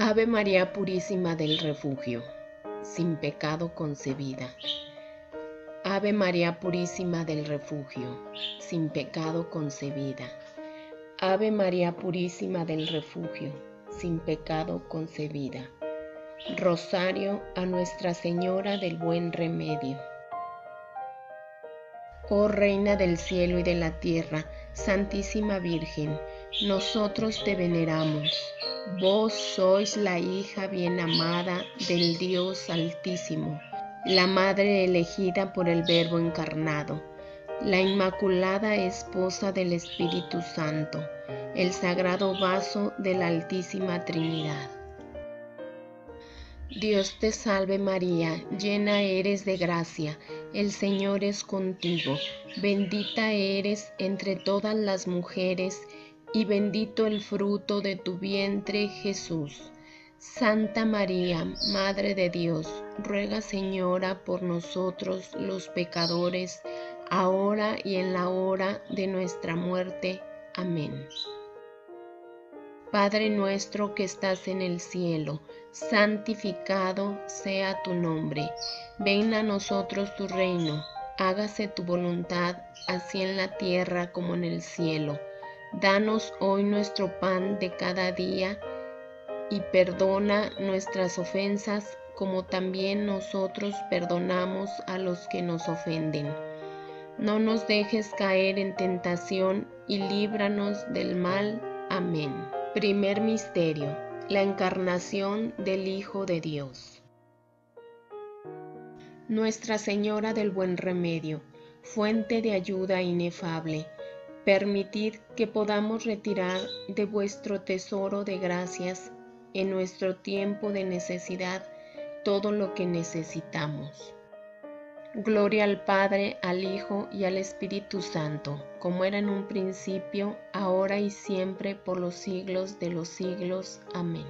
Ave María Purísima del Refugio, sin pecado concebida. Ave María Purísima del Refugio, sin pecado concebida. Ave María Purísima del Refugio, sin pecado concebida. Rosario a Nuestra Señora del Buen Remedio. Oh Reina del cielo y de la tierra, Santísima Virgen, nosotros te veneramos. Vos sois la hija bien amada del Dios Altísimo, la Madre elegida por el Verbo encarnado, la Inmaculada Esposa del Espíritu Santo, el sagrado vaso de la Altísima Trinidad. Dios te salve María, llena eres de gracia, el Señor es contigo, bendita eres entre todas las mujeres, y bendito el fruto de tu vientre Jesús. Santa María, Madre de Dios, ruega Señora por nosotros los pecadores, ahora y en la hora de nuestra muerte. Amén. Padre nuestro que estás en el cielo, santificado sea tu nombre. Venga a nosotros tu reino, hágase tu voluntad, así en la tierra como en el cielo. Danos hoy nuestro pan de cada día, y perdona nuestras ofensas, como también nosotros perdonamos a los que nos ofenden. No nos dejes caer en tentación, y líbranos del mal. Amén. Primer misterio: la encarnación del Hijo de Dios. Nuestra Señora del Buen Remedio, fuente de ayuda inefable, permitid que podamos retirar de vuestro tesoro de gracias en nuestro tiempo de necesidad todo lo que necesitamos. Gloria al Padre, al Hijo y al Espíritu Santo, como era en un principio, ahora y siempre, por los siglos de los siglos. Amén.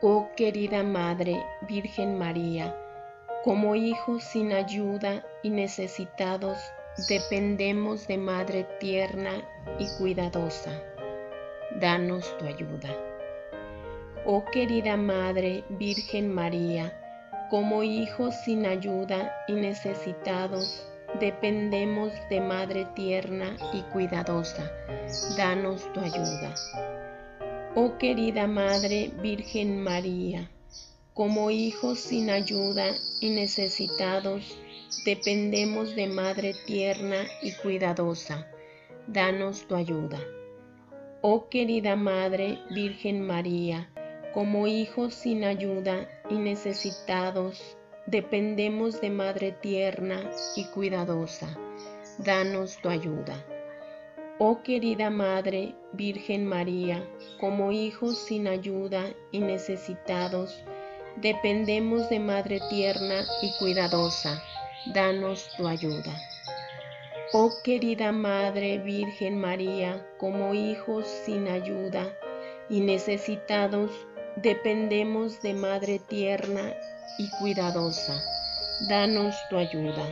Oh querida Madre, Virgen María, como hijos sin ayuda y necesitados, dependemos de Madre tierna y cuidadosa. Danos tu ayuda. Oh querida Madre, Virgen María, como hijos sin ayuda y necesitados, dependemos de Madre tierna y cuidadosa. Danos tu ayuda. Oh querida Madre Virgen María, como hijos sin ayuda y necesitados, dependemos de Madre tierna y cuidadosa. Danos tu ayuda. Oh querida Madre Virgen María, como hijos sin ayuda y necesitados, dependemos de Madre tierna y cuidadosa. Danos tu ayuda. Oh querida Madre, Virgen María, como hijos sin ayuda y necesitados, dependemos de Madre tierna y cuidadosa. Danos tu ayuda. Oh querida Madre, Virgen María, como hijos sin ayuda y necesitados, dependemos de Madre tierna y cuidadosa. Danos tu ayuda.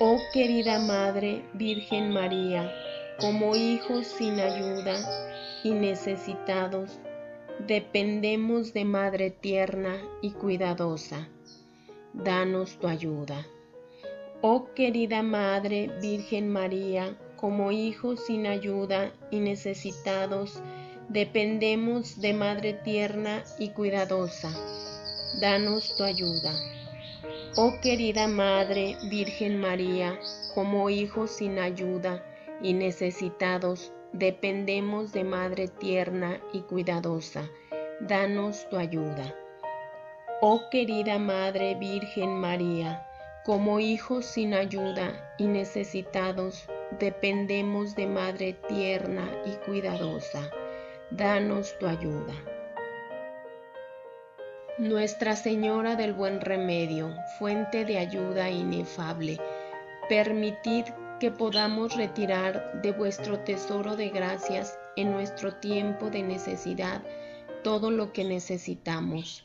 Oh querida Madre Virgen María, como hijos sin ayuda y necesitados, dependemos de Madre tierna y cuidadosa. Danos tu ayuda. Oh querida Madre Virgen María, como hijos sin ayuda y necesitados, dependemos de Madre tierna y cuidadosa. Danos tu ayuda. Oh querida Madre Virgen María, como hijos sin ayuda y necesitados, dependemos de Madre tierna y cuidadosa. Danos tu ayuda. Oh querida Madre Virgen María, como hijos sin ayuda y necesitados, dependemos de Madre tierna y cuidadosa. Danos tu ayuda. Nuestra Señora del Buen Remedio, fuente de ayuda inefable, permitid que podamos retirar de vuestro tesoro de gracias en nuestro tiempo de necesidad todo lo que necesitamos.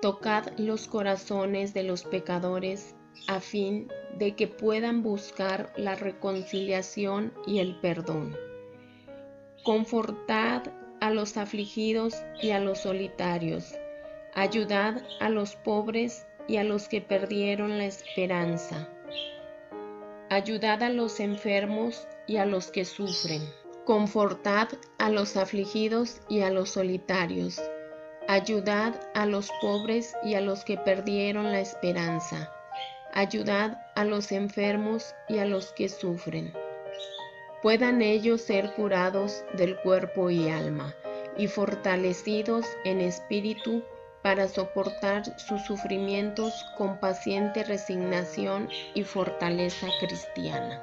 Tocad los corazones de los pecadores a fin de que puedan buscar la reconciliación y el perdón. Confortad a los afligidos y a los solitarios. Ayudad a los pobres y a los que perdieron la esperanza. Ayudad a los enfermos y a los que sufren. Confortad a los afligidos y a los solitarios. Ayudad a los pobres y a los que perdieron la esperanza. Ayudad a los enfermos y a los que sufren. Puedan ellos ser curados del cuerpo y alma, y fortalecidos en espíritu para soportar sus sufrimientos con paciente resignación y fortaleza cristiana.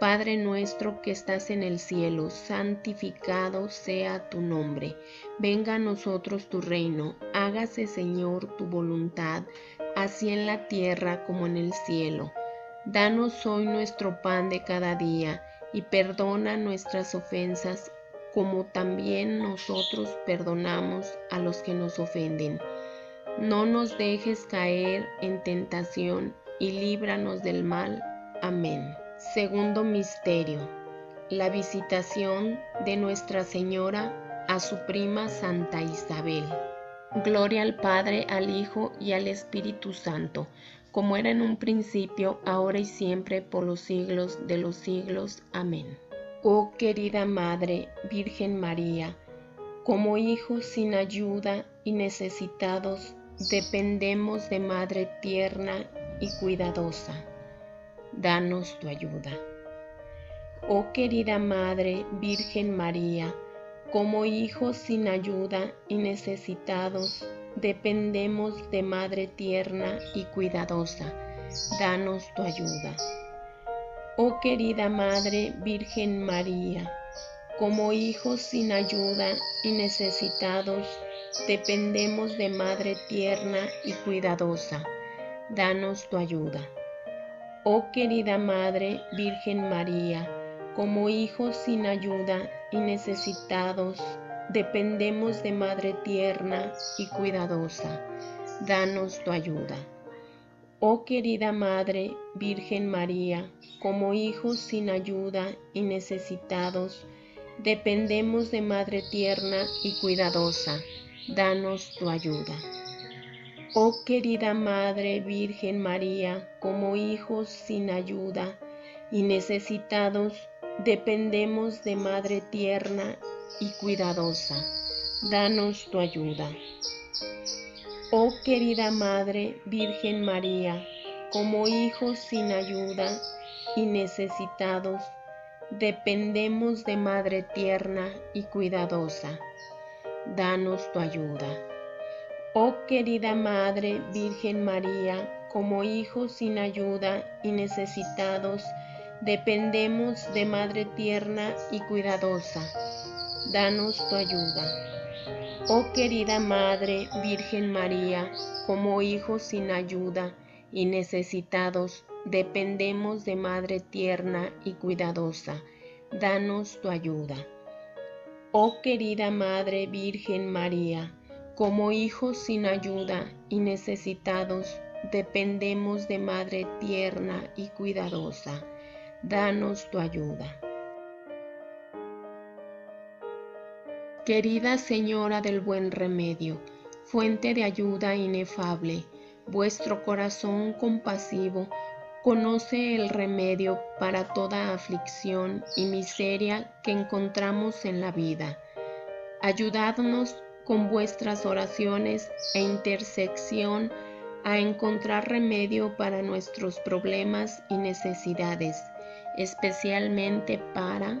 Padre nuestro que estás en el cielo, santificado sea tu nombre. Venga a nosotros tu reino, hágase, Señor, tu voluntad, así en la tierra como en el cielo. Danos hoy nuestro pan de cada día, y perdona nuestras ofensas, como también nosotros perdonamos a los que nos ofenden. No nos dejes caer en tentación, y líbranos del mal. Amén. Segundo misterio: la visitación de Nuestra Señora a su prima Santa Isabel. Gloria al Padre, al Hijo y al Espíritu Santo, como era en un principio, ahora y siempre, por los siglos de los siglos. Amén. Oh querida Madre, Virgen María, como hijos sin ayuda y necesitados, dependemos de Madre tierna y cuidadosa. Danos tu ayuda. Oh querida Madre, Virgen María, como hijos sin ayuda y necesitados, dependemos de Madre tierna y cuidadosa. Danos tu ayuda. Oh querida Madre Virgen María, como hijos sin ayuda y necesitados, dependemos de Madre tierna y cuidadosa. Danos tu ayuda. Oh querida Madre Virgen María, como hijos sin ayuda y necesitados, dependemos de Madre tierna y cuidadosa. Danos tu ayuda. Oh querida Madre Virgen María, como hijos sin ayuda y necesitados, dependemos de Madre tierna y cuidadosa. Danos tu ayuda. Oh querida Madre Virgen María, como hijos sin ayuda y necesitados, dependemos de Madre tierna y cuidadosa. Danos tu ayuda. Oh querida Madre Virgen María, como hijos sin ayuda y necesitados, dependemos de Madre tierna y cuidadosa. Danos tu ayuda. Oh querida Madre Virgen María, como hijos sin ayuda y necesitados, dependemos de Madre tierna y cuidadosa. Danos tu ayuda. Oh querida Madre Virgen María, como hijos sin ayuda y necesitados, dependemos de Madre tierna y cuidadosa. Danos tu ayuda. Oh querida Madre Virgen María, como hijos sin ayuda y necesitados, dependemos de Madre tierna y cuidadosa. Danos tu ayuda. Querida Señora del Buen Remedio, fuente de ayuda inefable, vuestro corazón compasivo conoce el remedio para toda aflicción y miseria que encontramos en la vida. Ayudadnos con vuestras oraciones e intersección a encontrar remedio para nuestros problemas y necesidades, especialmente para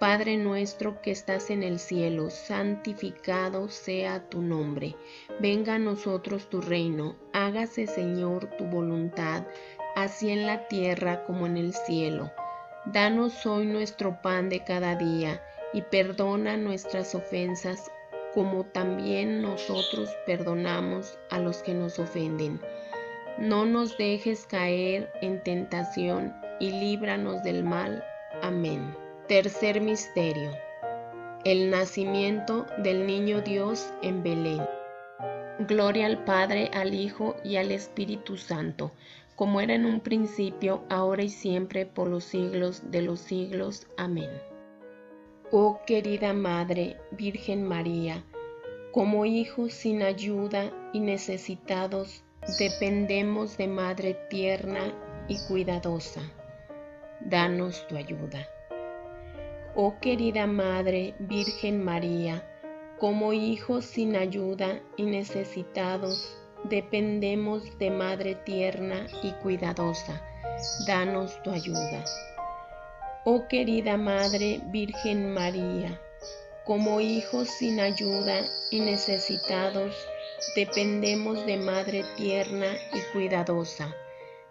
Padre nuestro que estás en el cielo, santificado sea tu nombre. Venga a nosotros tu reino, hágase, Señor, tu voluntad, así en la tierra como en el cielo. Danos hoy nuestro pan de cada día, y perdona nuestras ofensas, como también nosotros perdonamos a los que nos ofenden. No nos dejes caer en tentación, y líbranos del mal. Amén. Tercer misterio: el nacimiento del niño Dios en Belén. Gloria al Padre, al Hijo y al Espíritu Santo, como era en un principio, ahora y siempre, por los siglos de los siglos. Amén. Oh querida Madre, Virgen María, como hijos sin ayuda y necesitados, dependemos de Madre tierna y cuidadosa. Danos tu ayuda. Oh querida Madre, Virgen María, como hijos sin ayuda y necesitados, dependemos de Madre tierna y cuidadosa, danos tu ayuda. Oh querida Madre Virgen María, como hijos sin ayuda y necesitados, dependemos de Madre tierna y cuidadosa,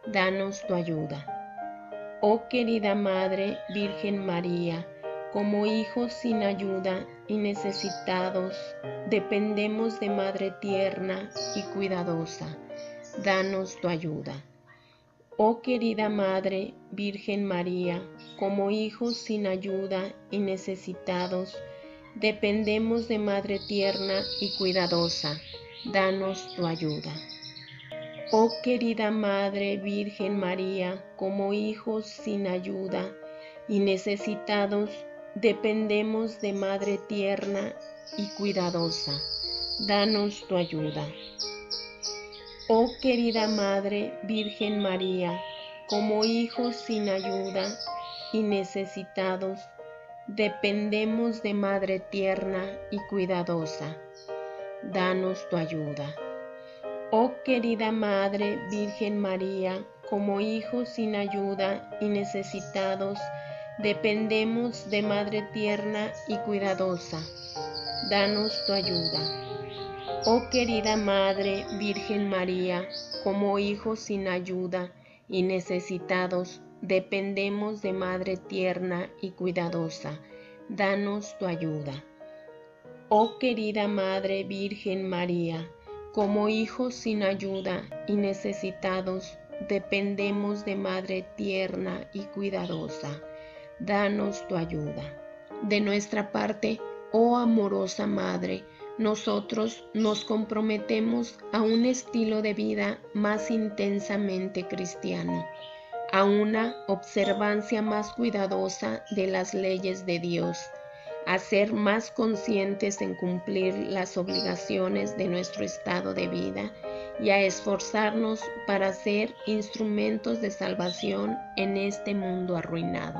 danos tu ayuda. Oh querida Madre Virgen María, como hijos sin ayuda y necesitados, dependemos de Madre tierna y cuidadosa, danos tu ayuda. Oh querida Madre, Virgen María, como hijos sin ayuda y necesitados, dependemos de Madre tierna y cuidadosa, danos tu ayuda. Oh querida Madre, Virgen María, como hijos sin ayuda y necesitados, dependemos de Madre tierna y cuidadosa, danos tu ayuda. Oh querida Madre Virgen María, como hijos sin ayuda y necesitados, dependemos de Madre tierna y cuidadosa, danos tu ayuda. Oh querida Madre Virgen María, como hijos sin ayuda y necesitados, dependemos de Madre tierna y cuidadosa, danos tu ayuda. Oh querida Madre Virgen María, como hijos sin ayuda y necesitados, dependemos de Madre tierna y cuidadosa, danos tu ayuda. Oh querida Madre Virgen María, como hijos sin ayuda y necesitados, dependemos de Madre tierna y cuidadosa, danos tu ayuda. De nuestra parte, oh amorosa Madre, nosotros nos comprometemos a un estilo de vida más intensamente cristiano, a una observancia más cuidadosa de las leyes de Dios, a ser más conscientes en cumplir las obligaciones de nuestro estado de vida y a esforzarnos para ser instrumentos de salvación en este mundo arruinado.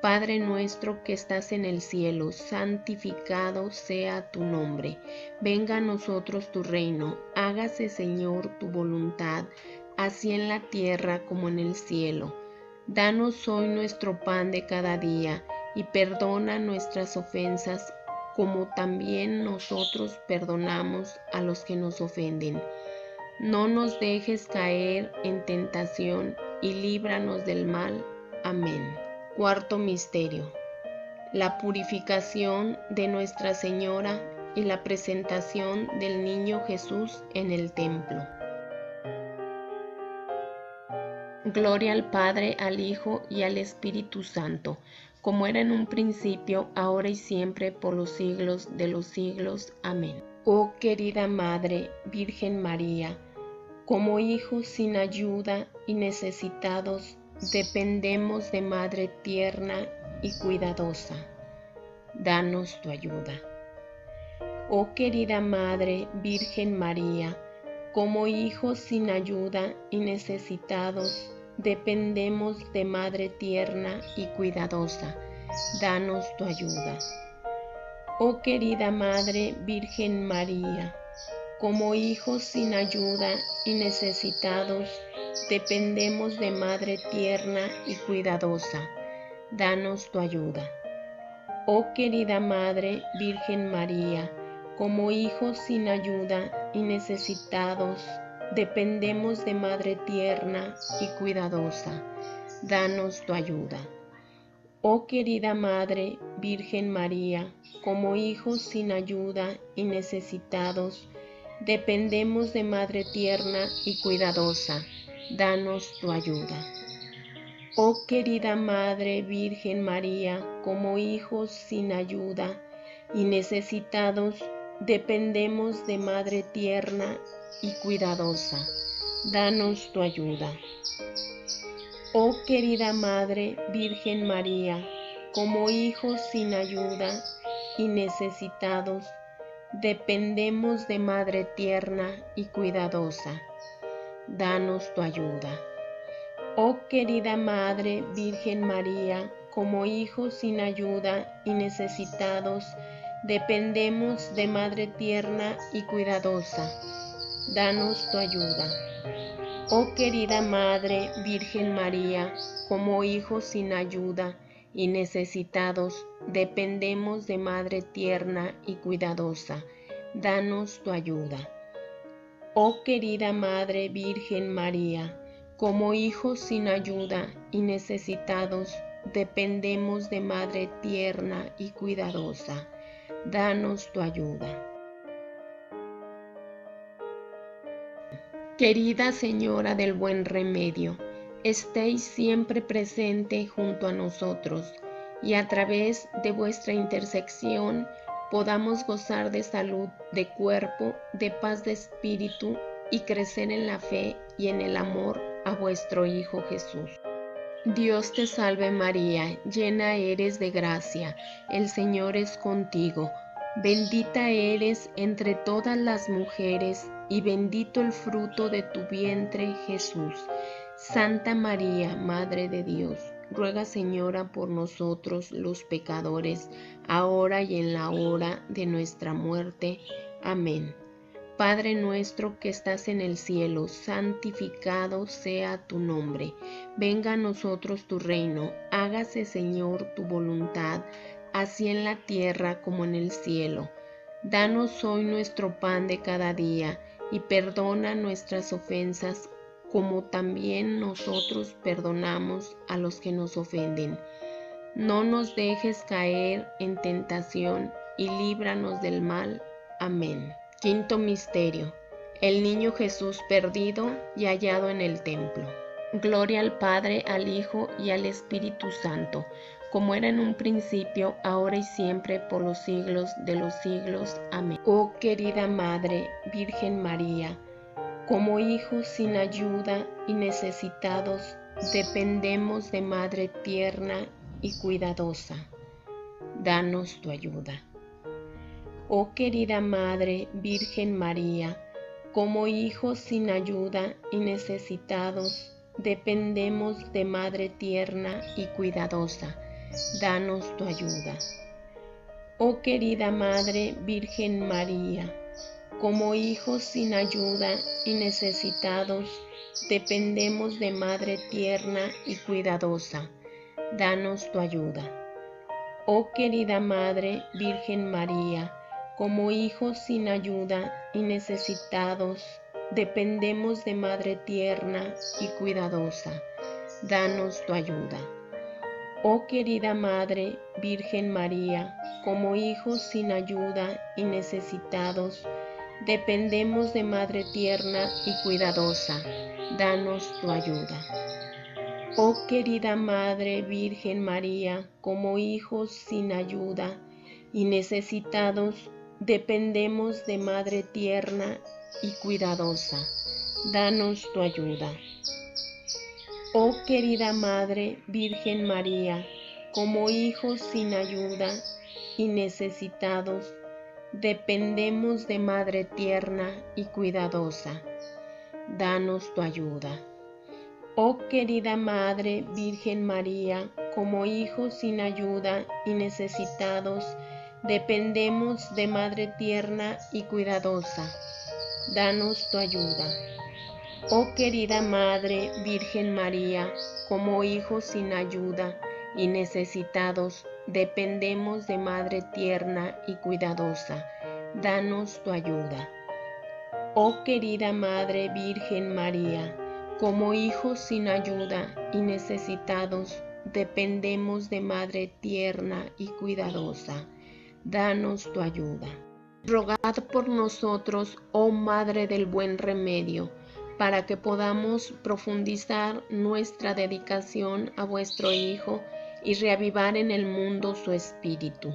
Padre nuestro que estás en el cielo, santificado sea tu nombre. Venga a nosotros tu reino, hágase, Señor, tu voluntad, así en la tierra como en el cielo. Danos hoy nuestro pan de cada día, y perdona nuestras ofensas, como también nosotros perdonamos a los que nos ofenden. No nos dejes caer en tentación, y líbranos del mal. Amén. Cuarto misterio: la purificación de Nuestra Señora y la presentación del niño Jesús en el templo. Gloria al Padre, al Hijo y al Espíritu Santo, como era en un principio, ahora y siempre, por los siglos de los siglos. Amén. Oh querida Madre, Virgen María, como hijos sin ayuda y necesitados, dependemos de Madre tierna y cuidadosa. Danos tu ayuda. Oh querida Madre, Virgen María, como hijos sin ayuda y necesitados, dependemos de Madre tierna y cuidadosa. Danos tu ayuda. Oh querida Madre, Virgen María, como hijos sin ayuda y necesitados, dependemos de Madre tierna y cuidadosa. Danos tu ayuda. Oh querida Madre, Virgen María, como hijos sin ayuda y necesitados, dependemos de Madre tierna y cuidadosa. Danos tu ayuda. Oh querida Madre, Virgen María, como hijos sin ayuda y necesitados, dependemos de Madre tierna y cuidadosa. Danos tu ayuda. Oh querida Madre, Virgen María, como hijos sin ayuda y necesitados, dependemos de Madre tierna y cuidadosa. Danos tu ayuda. Oh querida Madre, Virgen María, como hijos sin ayuda y necesitados, dependemos de Madre tierna y cuidadosa. Danos tu ayuda. Oh querida Madre, Virgen María, como hijos sin ayuda y necesitados, dependemos de Madre tierna y cuidadosa. Danos tu ayuda. Oh querida Madre, Virgen María, como hijos sin ayuda y necesitados, dependemos de Madre tierna y cuidadosa. Danos tu ayuda. Oh querida Madre, Virgen María, como hijos sin ayuda y necesitados, dependemos de Madre tierna y cuidadosa. Danos tu ayuda. Querida Señora del Buen Remedio, estéis siempre presente junto a nosotros, y a través de vuestra intersección podamos gozar de salud de cuerpo, de paz de espíritu, y crecer en la fe y en el amor a vuestro Hijo Jesús. Dios te salve María, llena eres de gracia, el Señor es contigo. Bendita eres entre todas las mujeres, y bendito el fruto de tu vientre, Jesús. Santa María, Madre de Dios, ruega, Señora, por nosotros los pecadores, ahora y en la hora de nuestra muerte. Amén. Padre nuestro que estás en el cielo, santificado sea tu nombre. Venga a nosotros tu reino, hágase Señor tu voluntad, así en la tierra como en el cielo. Danos hoy nuestro pan de cada día, y perdona nuestras ofensas, como también nosotros perdonamos a los que nos ofenden. No nos dejes caer en tentación, y líbranos del mal. Amén. Quinto misterio. El niño Jesús perdido y hallado en el templo. Gloria al Padre, al Hijo y al Espíritu Santo, como era en un principio, ahora y siempre, por los siglos de los siglos. Amén. Oh querida Madre, Virgen María, como hijos sin ayuda y necesitados, dependemos de Madre tierna y cuidadosa. Danos tu ayuda. Oh querida Madre, Virgen María, como hijos sin ayuda y necesitados, dependemos de Madre tierna y cuidadosa. Danos tu ayuda. Oh querida Madre, Virgen María, como hijos sin ayuda y necesitados, dependemos de Madre tierna y cuidadosa. Danos tu ayuda. Oh querida Madre, Virgen María, como hijos sin ayuda y necesitados, dependemos de Madre tierna y cuidadosa. Danos tu ayuda. Oh querida Madre, Virgen María, como hijos sin ayuda y necesitados, dependemos de Madre tierna y cuidadosa. Danos tu ayuda. Oh querida Madre Virgen María, como hijos sin ayuda y necesitados, dependemos de Madre tierna y cuidadosa. Danos tu ayuda. Oh querida Madre Virgen María, como hijos sin ayuda y necesitados, dependemos de Madre tierna y cuidadosa. Danos tu ayuda. Oh querida Madre Virgen María, como hijos sin ayuda y necesitados, dependemos de Madre tierna y cuidadosa. Danos tu ayuda. Oh querida Madre Virgen María, como hijos sin ayuda y necesitados, dependemos de Madre tierna y cuidadosa. Danos tu ayuda. Oh querida Madre Virgen María, como hijos sin ayuda y necesitados, dependemos de Madre tierna y cuidadosa. Danos tu ayuda. Rogad por nosotros, oh Madre del Buen Remedio, para que podamos profundizar nuestra dedicación a vuestro Hijo y reavivar en el mundo su espíritu.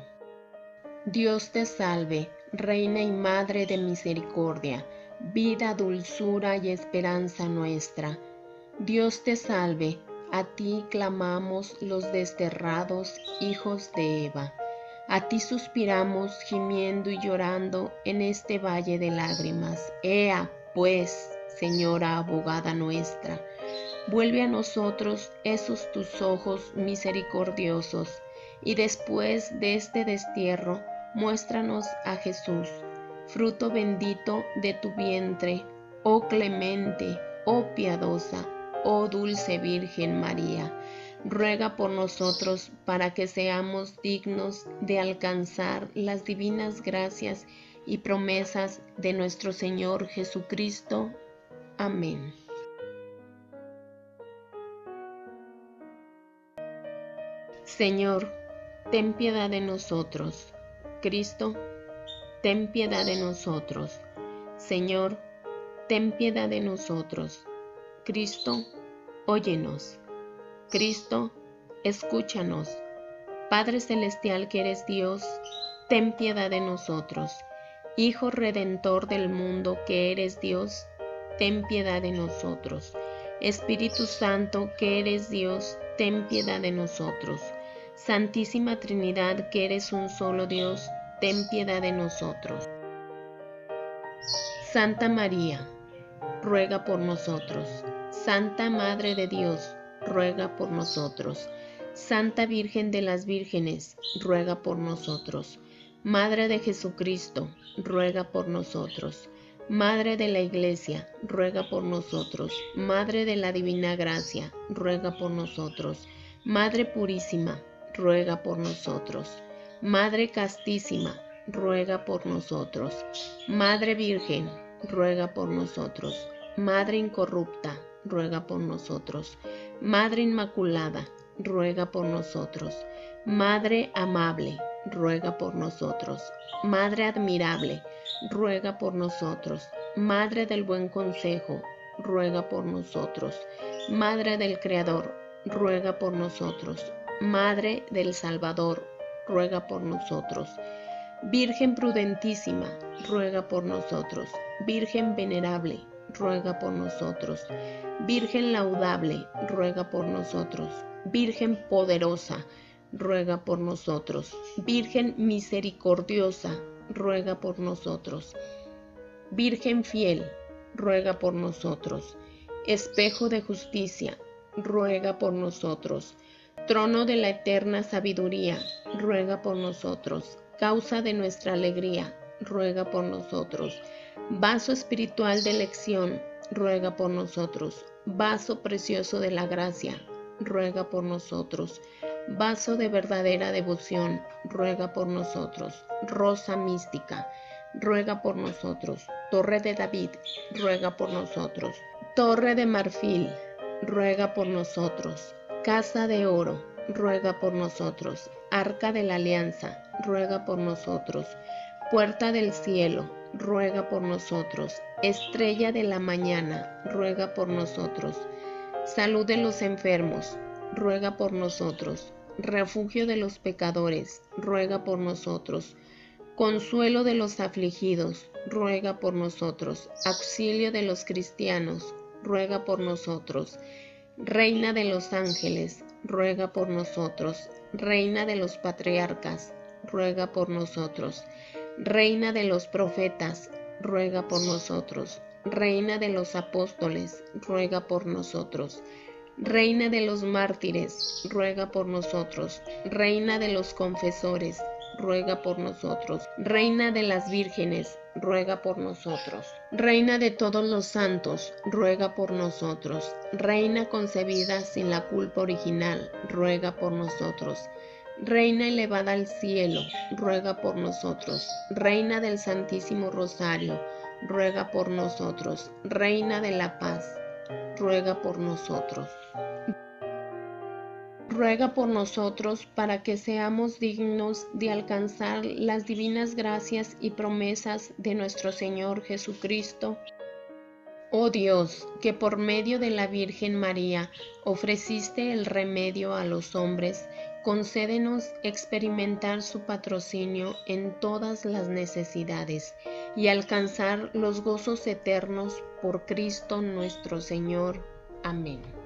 Dios te salve, Reina y Madre de Misericordia, vida, dulzura y esperanza nuestra. Dios te salve, a ti clamamos los desterrados hijos de Eva. A ti suspiramos gimiendo y llorando en este valle de lágrimas. Ea, pues, Señora abogada nuestra, vuelve a nosotros esos tus ojos misericordiosos, y después de este destierro, muéstranos a Jesús, fruto bendito de tu vientre, oh clemente, oh piadosa, oh dulce Virgen María. Ruega por nosotros para que seamos dignos de alcanzar las divinas gracias y promesas de nuestro Señor Jesucristo. Amén. Señor, ten piedad de nosotros. Cristo, ten piedad de nosotros. Señor, ten piedad de nosotros. Cristo, óyenos. Cristo, escúchanos. Padre celestial que eres Dios, ten piedad de nosotros. Hijo redentor del mundo que eres Dios, ten piedad de nosotros. Espíritu Santo que eres Dios, ten piedad de nosotros. Santísima Trinidad que eres un solo Dios, ten piedad de nosotros. Santa María, ruega por nosotros. Santa Madre de Dios, ruega por nosotros. Santa Virgen de las Vírgenes, ruega por nosotros. Madre de Jesucristo, ruega por nosotros. Madre de la Iglesia, ruega por nosotros. Madre de la Divina Gracia, ruega por nosotros. Madre Purísima, ruega por nosotros. Madre Castísima, ruega por nosotros. Madre Virgen, ruega por nosotros. Madre Incorrupta, ruega por nosotros. Madre Inmaculada, ruega por nosotros. Madre Amable, ruega por nosotros. Madre Admirable, ruega por nosotros. Madre del Buen Consejo, ruega por nosotros. Madre del Creador, ruega por nosotros. Madre del Salvador, ruega por nosotros. Virgen Prudentísima, ruega por nosotros. Virgen Venerable, ruega por nosotros. Virgen Laudable, ruega por nosotros. Virgen Poderosa, ruega por nosotros. Virgen Misericordiosa, ruega por nosotros. Virgen Fiel, ruega por nosotros. Espejo de Justicia, ruega por nosotros. Trono de la Eterna Sabiduría, ruega por nosotros. Causa de nuestra alegría, ruega por nosotros. Vaso espiritual de elección, ruega por nosotros. Vaso precioso de la gracia, ruega por nosotros. Vaso de verdadera devoción, ruega por nosotros. Rosa mística, ruega por nosotros. Torre de David, ruega por nosotros. Torre de marfil, ruega por nosotros. Casa de oro, ruega por nosotros. Arca de la alianza, ruega por nosotros. Puerta del cielo, ruega por nosotros. Estrella de la mañana, ruega por nosotros. Salud de los enfermos, ruega por nosotros. Refugio de los pecadores, ruega por nosotros. Consuelo de los afligidos, ruega por nosotros. Auxilio de los cristianos, ruega por nosotros. Reina de los ángeles, ruega por nosotros. Reina de los patriarcas, ruega por nosotros. Reina de los profetas, ruega por nosotros. Reina de los apóstoles, ruega por nosotros. Reina de los mártires, ruega por nosotros. Reina de los confesores, ruega por nosotros. Reina de las vírgenes, ruega por nosotros. Reina de todos los santos, ruega por nosotros. Reina concebida sin la culpa original, ruega por nosotros. Reina elevada al cielo, ruega por nosotros. Reina del Santísimo Rosario, ruega por nosotros. Reina de la Paz, ruega por nosotros. Ruega por nosotros para que seamos dignos de alcanzar las divinas gracias y promesas de nuestro Señor Jesucristo. Oh Dios, que por medio de la Virgen María ofreciste el remedio a los hombres, concédenos experimentar su patrocinio en todas las necesidades y alcanzar los gozos eternos por Cristo nuestro Señor. Amén.